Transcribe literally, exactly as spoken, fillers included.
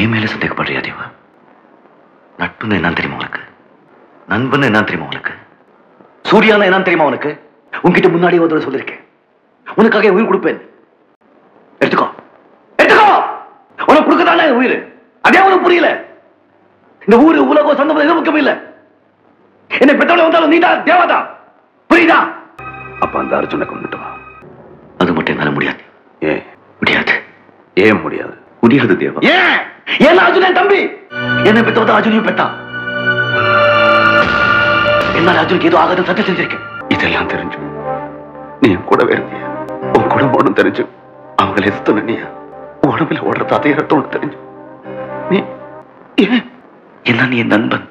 ஏன் மேல சந்தேகப்படுறியா தேவா? நட்புன்னு என்னன்னு தெரியுமா உனக்கு? நண்பன்னு என்னன்னு தெரியுமா உனக்கு? சூர்யான்னு என்னன்னு தெரியுமா உனக்கு? உன்கிட்ட முன்னாடி ஒரு தடவை சொல்லியிருக்கேன், உனக்காக உயிர் கொடுப்பேன். எடுத்துக்கோ எடுத்துக்கோ, உனக்கு கொடுக்கதானே உயிர். அதே உனக்கு புரியல? இந்த ஊரு உலகம் சொந்தம் எதுவும் முக்கியம் இல்லை. என்னை பெற்றவளை வந்தாலும் நீ தான் தேவாதான், புரியுதா? அப்ப அந்த அர்ஜுனை கொண்டுட்டு வா. அது மட்டும் என்னால முடியாது. ஏன் முடியாது? ஏன் முடியாது? முடியாது தேவா. ஏன்? ஏன்னா அர்ஜுனே தம்பி, என்னை பெற்றவதான் அர்ஜுனையும் பெத்தான். என்னால அர்ஜுனுக்கு ஏதோ ஆகாதுன்னு சத்தியம் செஞ்சிருக்கேன். இதெல்லாம் தெரிஞ்சு நீ என் கூடவே இருந்தியா? உன் குடும்பம் தெரிஞ்சு அவங்களை எதிர்த்து நினையா? உடம்புல ஓடுற தாத்தையத்தோடு தெரிஞ்சு நீ ஏன் என்ன? நீ என் நண்பன்,